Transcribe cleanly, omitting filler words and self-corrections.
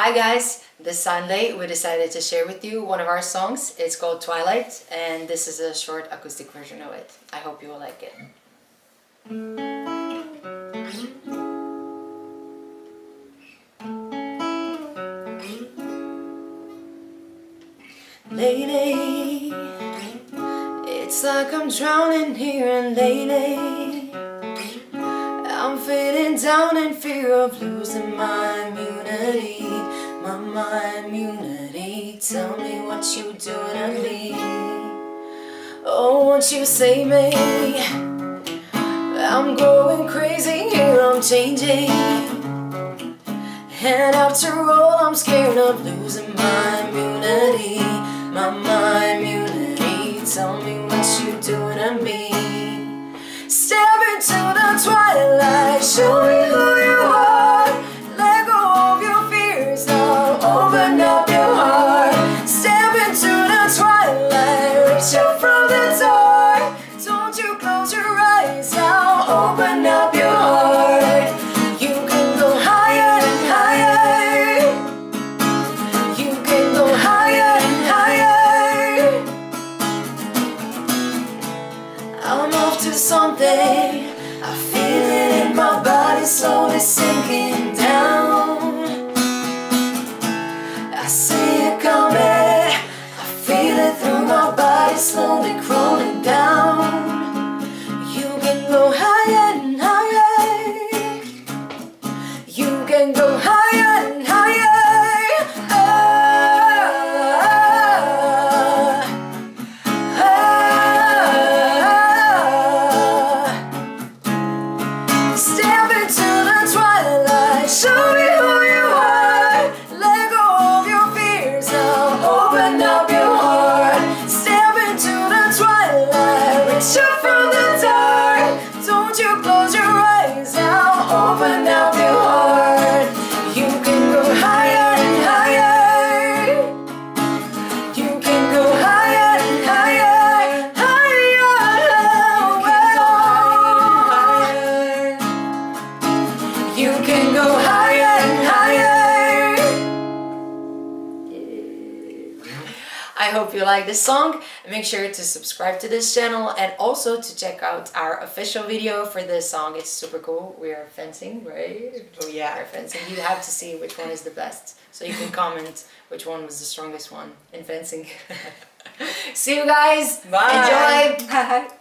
Hi guys, this Sunday we decided to share with you one of our songs. It's called Twilight and this is a short acoustic version of it. I hope you will like it. Lately, it's like I'm drowning here, and lately I'm feeling down in fear of losing my immunity. My immunity, tell me what you do to me. Oh, won't you save me? I'm going crazy here, I'm changing. And after all, I'm scared of losing my immunity. My immunity, tell me what you do to me. Step into the twilight, show me who you are. Open up your heart, step into the twilight, reach out from the dark. Don't you close your eyes now, open up your heart. You can go higher and higher, you can go higher and higher. I'm off to something, I feel it in my body slowly sinking down. I see it coming, I feel it through my body slowly crawling down. You can go higher and higher, you can go higher and higher. Step into the twilight, show me who you are. I hope you like this song. Make sure to subscribe to this channel and also to check out our official video for this song. It's super cool. We are fencing, right? Oh yeah, we're fencing. You have to see which one is the best. So you can comment which one was the strongest one in fencing. See you guys. Bye. Enjoy. Bye.